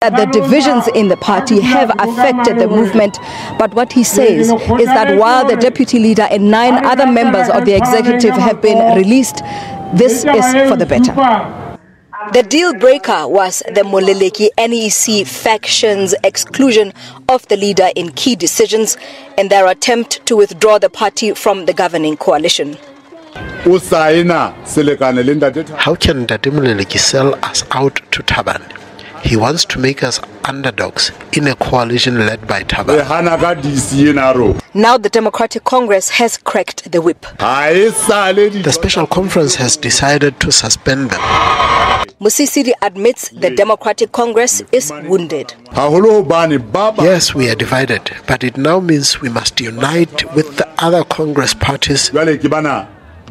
That the divisions in the party have affected the movement, but what he says is that while the deputy leader and 9 other members of the executive have been released, this is for the better. The deal-breaker was the Moleleki NEC faction's exclusion of the leader in key decisions and their attempt to withdraw the party from the governing coalition. How can Dade Moleleki sell us out to Thabane? He wants to make us underdogs in a coalition led by Taba. Now the Democratic Congress has cracked the whip. The special conference has decided to suspend them. Mosisili admits the Democratic Congress is wounded. Yes, we are divided, but it now means we must unite with the other Congress parties.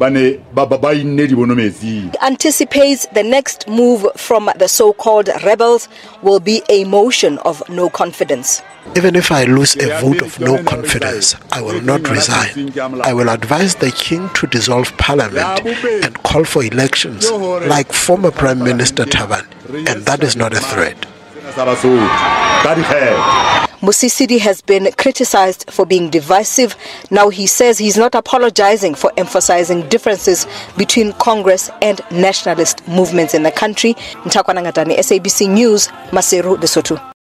Anticipates the next move from the so-called rebels will be a motion of no confidence. Even if I lose a vote of no confidence, I will not resign. I will advise the king to dissolve parliament and call for elections like former Prime Minister Thabane, and that is not a threat. Mosisili has been criticized for being divisive. Now he says he's not apologizing for emphasizing differences between Congress and nationalist movements in the country. Ntakwanangatani, SABC News, Maseru, Lesotho.